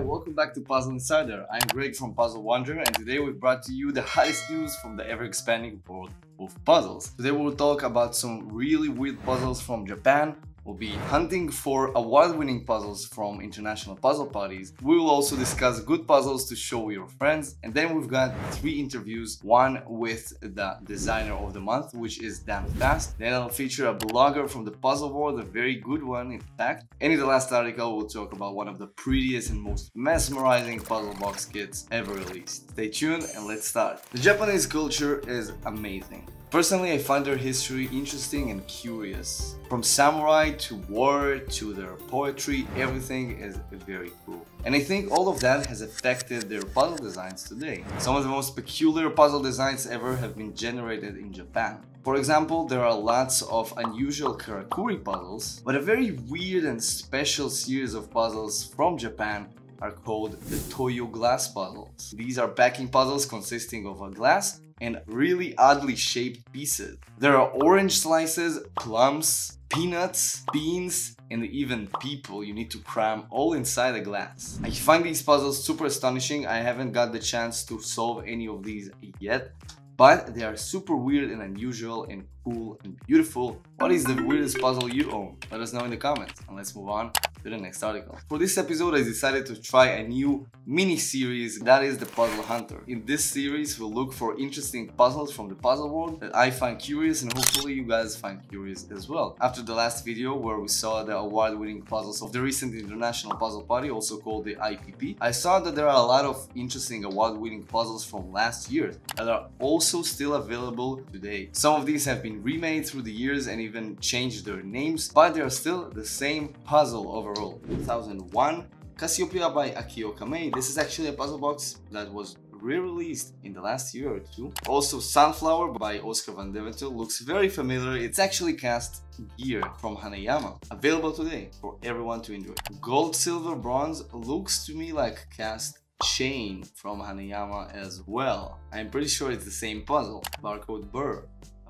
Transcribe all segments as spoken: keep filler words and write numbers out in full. Hi, welcome back to Puzzle Insider. I'm Greg from Puzzle Wanderer, and today we brought to you the hottest news from the ever-expanding world of puzzles. Today we'll talk about some really weird puzzles from Japan. We'll be hunting for award-winning puzzles from international puzzle parties. We will also discuss good puzzles to show your friends. And then we've got three interviews, one with the designer of the month, which is Dan Fast. Then I'll feature a blogger from the puzzle world, a very good one in fact. And in the last article, we'll talk about one of the prettiest and most mesmerizing puzzle box kits ever released. Stay tuned and let's start. The Japanese culture is amazing. Personally, I find their history interesting and curious. From samurai to war to their poetry, everything is very cool. And I think all of that has affected their puzzle designs today. Some of the most peculiar puzzle designs ever have been generated in Japan. For example, there are lots of unusual Karakuri puzzles, but a very weird and special series of puzzles from Japan are called the Toyo Glass puzzles. These are backing puzzles consisting of a glass and really oddly shaped pieces. There are orange slices, plums, peanuts, beans, and even people you need to cram all inside a glass. I find these puzzles super astonishing. I haven't got the chance to solve any of these yet, but they are super weird and unusual and cool and beautiful. What is the weirdest puzzle you own? Let us know in the comments, and let's move on to the next article. For this episode, I decided to try a new mini-series that is the Puzzle Hunter. In this series, we'll look for interesting puzzles from the puzzle world that I find curious, and hopefully you guys find curious as well. After the last video where we saw the award-winning puzzles of the recent International Puzzle Party, also called the I P P, I saw that there are a lot of interesting award-winning puzzles from last year that are also still available today. Some of these have been remade through the years and even changed their names, but they are still the same puzzle over two thousand one, Cassiopeia by Akio Kamei. This is actually a puzzle box that was re-released in the last year or two. Also, Sunflower by Oscar van Deventer looks very familiar. It's actually cast gear from Hanayama, available today for everyone to enjoy. Gold, Silver, Bronze looks to me like cast chain from Hanayama as well. I'm pretty sure it's the same puzzle. Barcode Burr,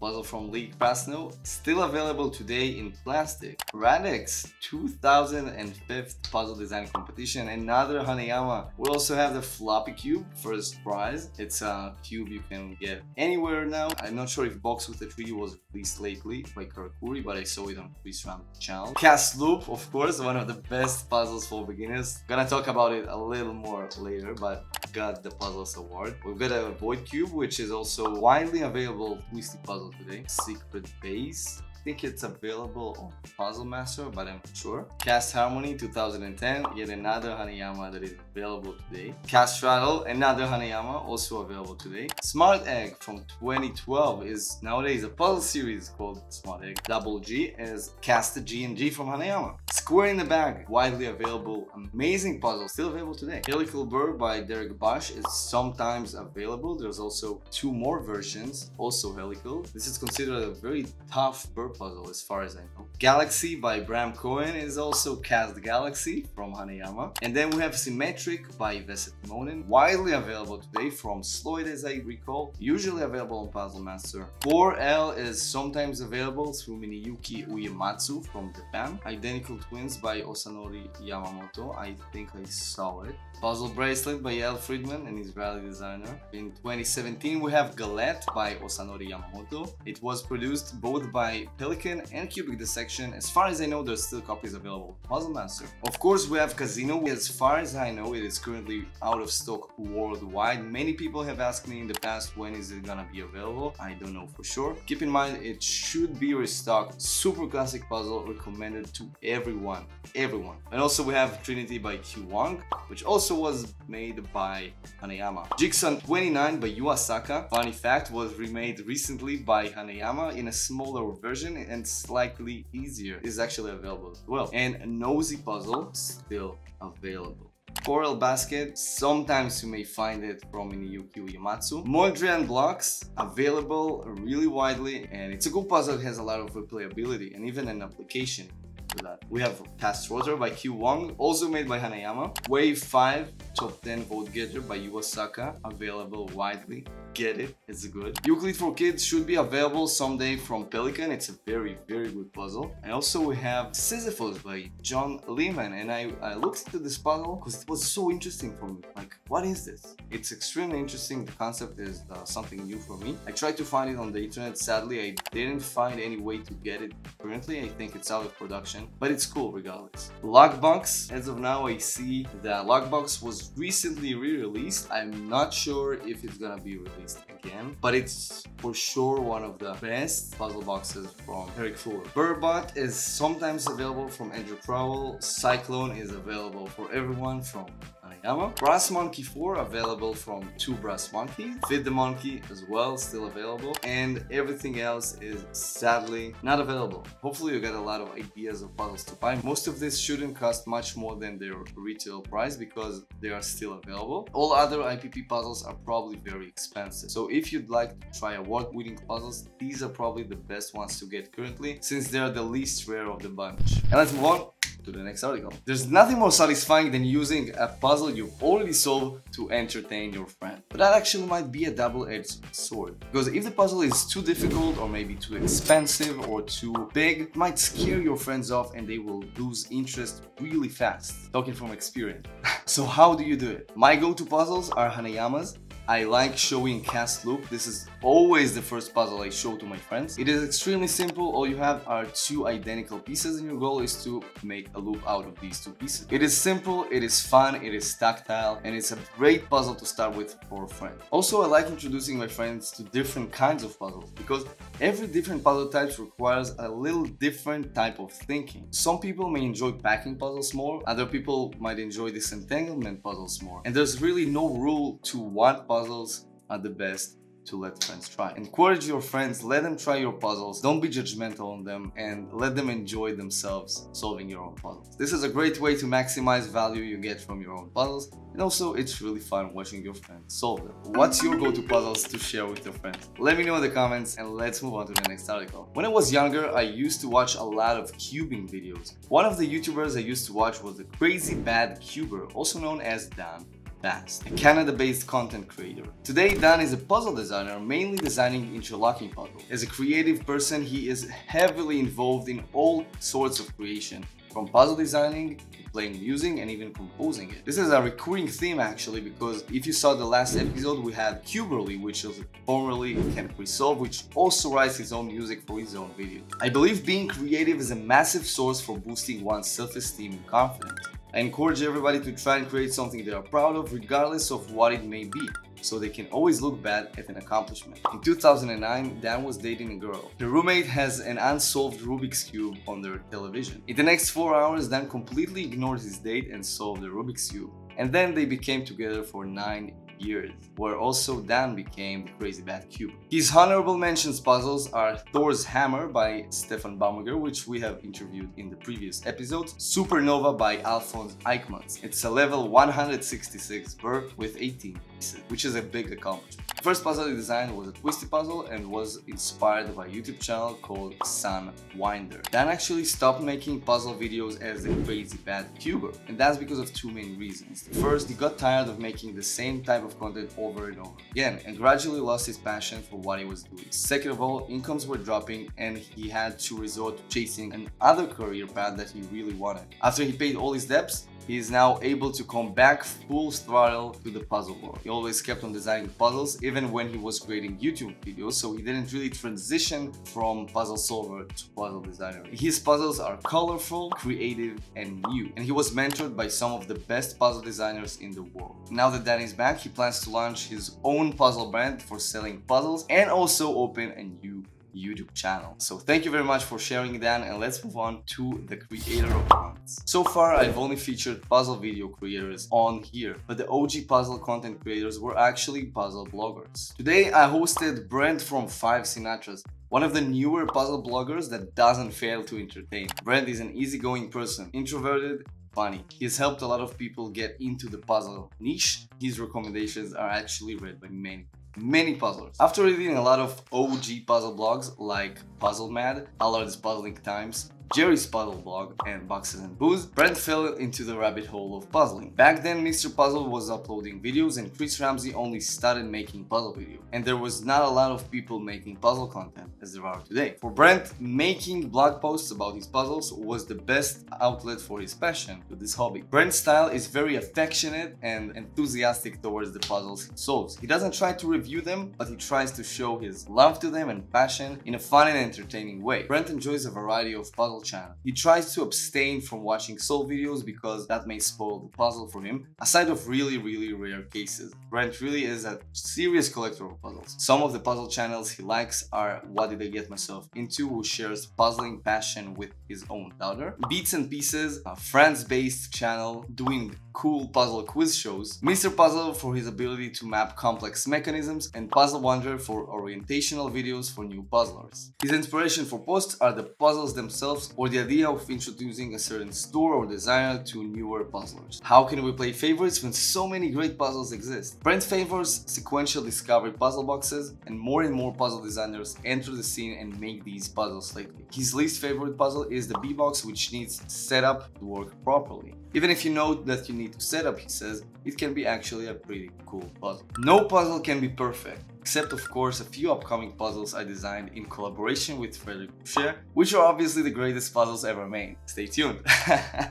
puzzle from Lee Prasno, still available today in plastic. Radix two thousand fifth puzzle design competition, another Hanayama. We also have the Floppy Cube, first prize. It's a cube you can get anywhere now. I'm not sure if Box with a Tree was released lately by Karakuri, but I saw it on Chris Ram's channel. Cast Loop, of course, one of the best puzzles for beginners. Gonna talk about it a little more later, but got the Puzzles Award. We've got a Void Cube, which is also widely available twisty puzzle today. Secret Base, I think it's available on Puzzle Master, but I'm not sure. Cast Harmony two thousand ten, yet another Hanayama that is available today. Cast Straddle, another Hanayama, also available today. Smart Egg from twenty twelve is nowadays a puzzle series called Smart Egg. Double G is Cast the G and G from Hanayama. Square in the Bag, widely available, amazing puzzle, still available today. Pelican Burr by Derek Bosch is sometimes available. There's also two more versions, also helical. This is considered a very tough burr puzzle as far as I know. Galaxy by Bram Cohen is also Cast Galaxy from Hanayama. And then we have Symmetrick by Vesa Timonen, widely available today from Sloyd as I recall, usually available on Puzzle Master. four L is sometimes available through Mineyuki Uematsu from Japan. Identical Twins by Osanori Yamamoto, I think I saw it. Puzzle Bracelet by L. Friedman, an Israeli designer. In twenty seventeen we have Galette by Osanori Yamamoto. It was produced both by Pelican and Cubic Dissection. As far as I know, there's still copies available on Puzzle Master. Of course we have Casino. As far as I know, it is currently out of stock worldwide. Many people have asked me in the past when is it gonna be available. I don't know for sure. Keep in mind it should be restocked. Super classic puzzle recommended to every Everyone, everyone. And also we have Trinity by Q Wong, which also was made by Hanayama. Jigsaw twenty-nine by Yuu Asaka, funny fact, was remade recently by Hanayama in a smaller version and slightly easier. It is actually available as well. And Nosy Puzzle, still available. Coral Basket, sometimes you may find it from Mineyuki Uematsu. Mondrian Blocks, available really widely, and it's a good puzzle. It has a lot of replayability and even an application. for that. We have Cast Rotor by Q Wong, also made by Hanayama. Wave five, Top ten Vote Getter by Yuu Asaka, available widely. Get it, it's good. Euclid for Kids should be available someday from Pelican. It's a very, very good puzzle. And also we have Sisyphus by John Lehman, and I, I looked into this puzzle because it was so interesting for me. Like, what is this? It's extremely interesting. The concept is uh, something new for me. I tried to find it on the internet. Sadly, I didn't find any way to get it currently. I think it's out of production, but it's cool regardless. Lockbox, as of now, I see that Lockbox was recently re-released. I'm not sure if it's gonna be released again, but it's for sure one of the best puzzle boxes from Eric Fuller. Burbot is sometimes available from Andrew Crowell. Cyclone is available for everyone from Hanayama. Brass Monkey four available from Two Brass Monkeys. Fit the Monkey as well, still available, and everything else is sadly not available. Hopefully you got a lot of ideas of puzzles to buy. Most of this shouldn't cost much more than their retail price because they are still available. All other I P P puzzles are probably very expensive. So if you'd like to try award-winning puzzles, these are probably the best ones to get currently, since they are the least rare of the bunch. And let's move on to the next article. There's nothing more satisfying than using a puzzle you've already solved to entertain your friend. But that actually might be a double-edged sword, because if the puzzle is too difficult or maybe too expensive or too big, it might scare your friends off and they will lose interest really fast. Talking from experience. So how do you do it? My go-to puzzles are Hanayama's. I like showing Cast Loop. This is always the first puzzle I show to my friends. It is extremely simple. All you have are two identical pieces and your goal is to make a loop out of these two pieces. It is simple, it is fun, it is tactile, and it's a great puzzle to start with for a friend. Also, I like introducing my friends to different kinds of puzzles because every different puzzle type requires a little different type of thinking. Some people may enjoy packing puzzles more, other people might enjoy disentanglement puzzles more, and there's really no rule to what puzzles are the best to let friends try. Encourage your friends, let them try your puzzles, don't be judgmental on them, and let them enjoy themselves solving your own puzzles. This is a great way to maximize value you get from your own puzzles, and also it's really fun watching your friends solve them. What's your go-to puzzles to share with your friends? Let me know in the comments, and let's move on to the next article. When I was younger, I used to watch a lot of cubing videos. One of the YouTubers I used to watch was the Crazy Bad Cuber, also known as Dan Fast, a Canada-based content creator. Today, Dan is a puzzle designer, mainly designing interlocking puzzles. As a creative person, he is heavily involved in all sorts of creation, from puzzle designing to playing music and even composing it. This is a recurring theme actually, because if you saw the last episode, we had Cuberly, which is formerly Karakuri Solve, which also writes his own music for his own videos. I believe being creative is a massive source for boosting one's self-esteem and confidence. I encourage everybody to try and create something they are proud of, regardless of what it may be, so they can always look bad at an accomplishment. In two thousand nine, Dan was dating a girl. Her roommate has an unsolved Rubik's Cube on their television. In the next four hours, Dan completely ignored his date and solved the Rubik's Cube. And then they became together for nine years, where also Dan became the Crazy Bad Cuber. His honorable mentions puzzles are Thor's Hammer by Stefan Baumgartner, which we have interviewed in the previous episode, Supernova by Alphonse Eichmanns. It's a level one hundred sixty-six Burr with eighteen pieces, which is a big accomplishment. The first puzzle he designed was a twisty puzzle and was inspired by a YouTube channel called Sunwinder. Dan actually stopped making puzzle videos as the Crazy Bad Cuber, and that's because of two main reasons. First, he got tired of making the same type of content over and over again and gradually lost his passion for what he was doing. Second of all, incomes were dropping and he had to resort to chasing another career path that he really wanted. After he paid all his debts, he is now able to come back full throttle to the puzzle world. He always kept on designing puzzles, even when he was creating YouTube videos, so he didn't really transition from puzzle solver to puzzle designer. His puzzles are colorful, creative, and new, and he was mentored by some of the best puzzle designers in the world. Now that Dan is back, he plans to launch his own puzzle brand for selling puzzles and also open a new YouTube channel. So thank you very much for sharing, Dan, and let's move on to the creator of months. So far, I've only featured puzzle video creators on here, but the O G puzzle content creators were actually puzzle bloggers. Today, I hosted Brent from Five Sinatras, one of the newer puzzle bloggers that doesn't fail to entertain. Brent is an easygoing person, introverted, funny. He's helped a lot of people get into the puzzle niche. His recommendations are actually read by many. Many puzzlers. After reading a lot of O G puzzle blogs like Puzzle Mad, Allard's Puzzling Times, Jerry's Puzzle Blog and Boxes and Booze, Brent fell into the rabbit hole of puzzling. Back then, Mister Puzzle was uploading videos and Chris Ramsey only started making puzzle videos, and there was not a lot of people making puzzle content as there are today. For Brent, making blog posts about his puzzles was the best outlet for his passion to this hobby. Brent's style is very affectionate and enthusiastic towards the puzzles he solves. He doesn't try to review them, but he tries to show his love to them and passion in a fun and entertaining way. Brent enjoys a variety of puzzle channels. He tries to abstain from watching solve videos because that may spoil the puzzle for him, aside of really really rare cases. Brent really is a serious collector of puzzles. Some of the puzzle channels he likes are What Did I Get Myself Into, who shares puzzling passion with his own daughter, Beats and Pieces, a France-based channel doing cool puzzle quiz shows, Mister Puzzle for his ability to map complex mechanisms, and Puzzle Wanderer for orientational videos for new puzzlers. His inspiration for posts are the puzzles themselves or the idea of introducing a certain store or designer to newer puzzlers. How can we play favorites when so many great puzzles exist? Brent favors sequential discovery puzzle boxes, and more and more puzzle designers enter the scene and make these puzzles lately. His least favorite puzzle is the B-box, which needs setup to work properly. Even if you know that you need to set up, he says, it can be actually a pretty cool puzzle. No puzzle can be perfect, except of course a few upcoming puzzles I designed in collaboration with Frederic Boucher, which are obviously the greatest puzzles ever made. Stay tuned!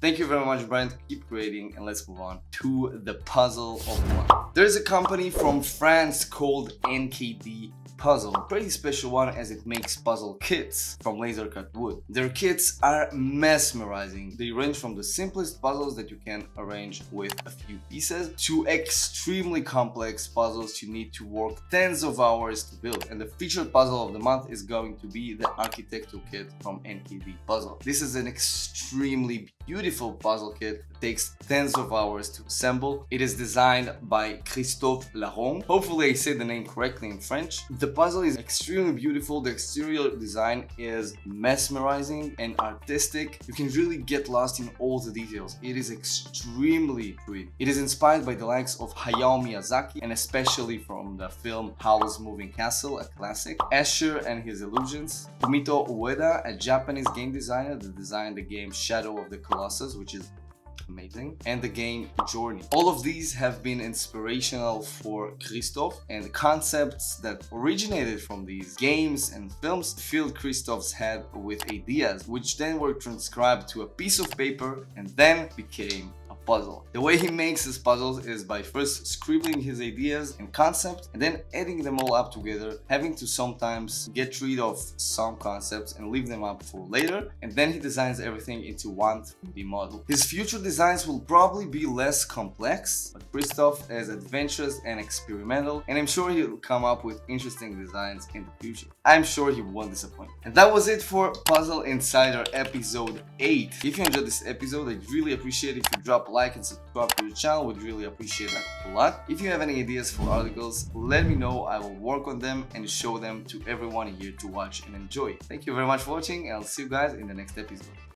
Thank you very much, Brent, keep creating, and let's move on to the puzzle of the month. There's a company from France called N K D Puzzle, pretty special one as it makes puzzle kits from laser cut wood. Their kits are mesmerizing. They range from the simplest puzzles that you can arrange with a few pieces to extremely complex puzzles you need to work tens of hours to build. And the featured puzzle of the month is going to be the architectural kit from N K D Puzzle. This is an extremely beautiful puzzle kit that takes tens of hours to assemble. It is designed by Christophe Laron. Hopefully I say the name correctly in French. The puzzle is extremely beautiful, the exterior design is mesmerizing and artistic. You can really get lost in all the details. It is extremely pretty. It is inspired by the likes of Hayao Miyazaki and especially from the film Howl's Moving Castle, a classic, Escher and His Illusions, Fumito Ueda, a Japanese game designer that designed the game Shadow of the Colossus, which is amazing, and the game Journey. All of these have been inspirational for Christophe, and the concepts that originated from these games and films filled Christophe's head with ideas, which then were transcribed to a piece of paper and then became puzzle. The way he makes his puzzles is by first scribbling his ideas and concepts and then adding them all up together, having to sometimes get rid of some concepts and leave them up for later, and then he designs everything into one three D model. His future designs will probably be less complex, but Christophe is adventurous and experimental, and I'm sure he'll come up with interesting designs in the future. I'm sure he won't disappoint. And that was it for Puzzle Insider episode eight. If you enjoyed this episode, I'd really appreciate if you drop like and subscribe to the channel, would really appreciate that a lot. If you have any ideas for articles, let me know. I will work on them and show them to everyone here to watch and enjoy. Thank you very much for watching, and I'll see you guys in the next episode.